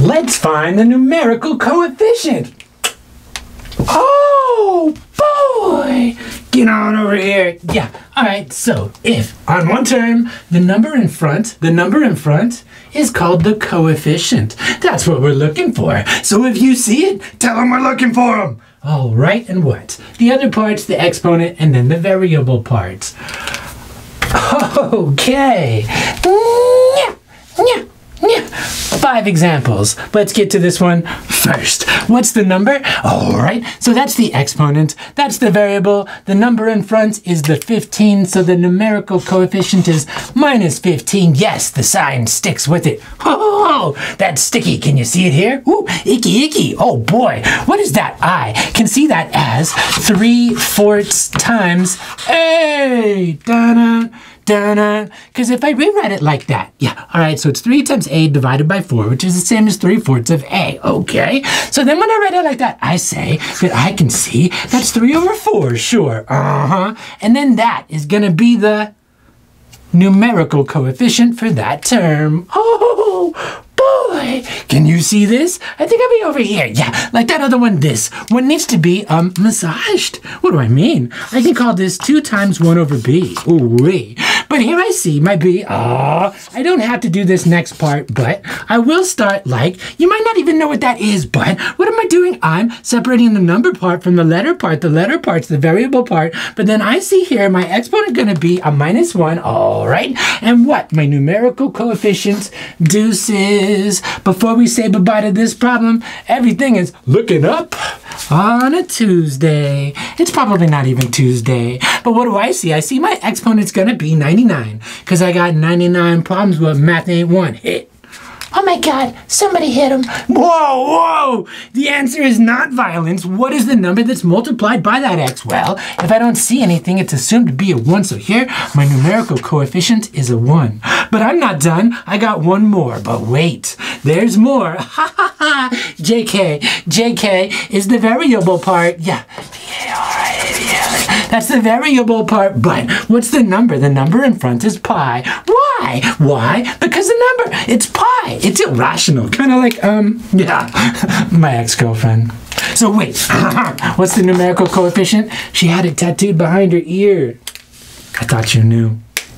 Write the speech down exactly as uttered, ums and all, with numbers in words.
Let's find the numerical coefficient. Oh boy! Get on over here. Yeah, all right, so if on one term, the number in front, the number in front is called the coefficient. That's what we're looking for. So if you see it, tell them we're looking for them. All right, and what? The other part's the exponent and then the variable parts. Okay. Nya, nya, nya. Five examples. Let's get to this one first. What's the number? All right, so that's the exponent, that's the variable, the number in front is the fifteen, so the numerical coefficient is minus fifteen. Yes, the sign sticks with it. Oh, that's sticky. Can you see it here? Ooh, icky, icky. Oh boy, what is that? I can see that as three fourths times a. Da-da. Because if I rewrite it like that, yeah, all right, so it's three times a divided by four, which is the same as three fourths of a, okay? So then when I write it like that, I say that I can see that's three over four, sure, uh-huh. And then that is going to be the numerical coefficient for that term. Oh, boy, can you see this? I think I'll be over here. Yeah, like that other one, this one needs to be um massaged. What do I mean? I can call this two times one over b. Ooh-wee. But here I see my b. Ah, I don't have to do this next part, but I will start like, you might not even know what that is, but what am I doing? I'm separating the number part from the letter part. The letter part's the variable part, but then I see here my exponent gonna be a minus one, all right? And what? My numerical coefficients, deuces. Before we say goodbye to this problem, everything is looking up on a Tuesday. It's probably not even Tuesday, but what do I see? I see my exponent's gonna be ninety-nine, because I got ninety-nine problems where math ain't one hit. Oh my God, somebody hit him. Whoa, whoa, the answer is not violence. What is the number that's multiplied by that x? Well, if I don't see anything, it's assumed to be a one. So here, my numerical coefficient is a one. But I'm not done, I got one more. But wait, there's more. Ha ha ha, J K, J K is the variable part. Yeah, yeah, all right, yeah. That's the variable part, but what's the number? The number in front is pi. Why? Why? Because the number, it's pi. It's irrational. Kind of like, um, yeah, my ex-girlfriend. So wait, what's the numerical coefficient? She had it tattooed behind her ear. I thought you knew.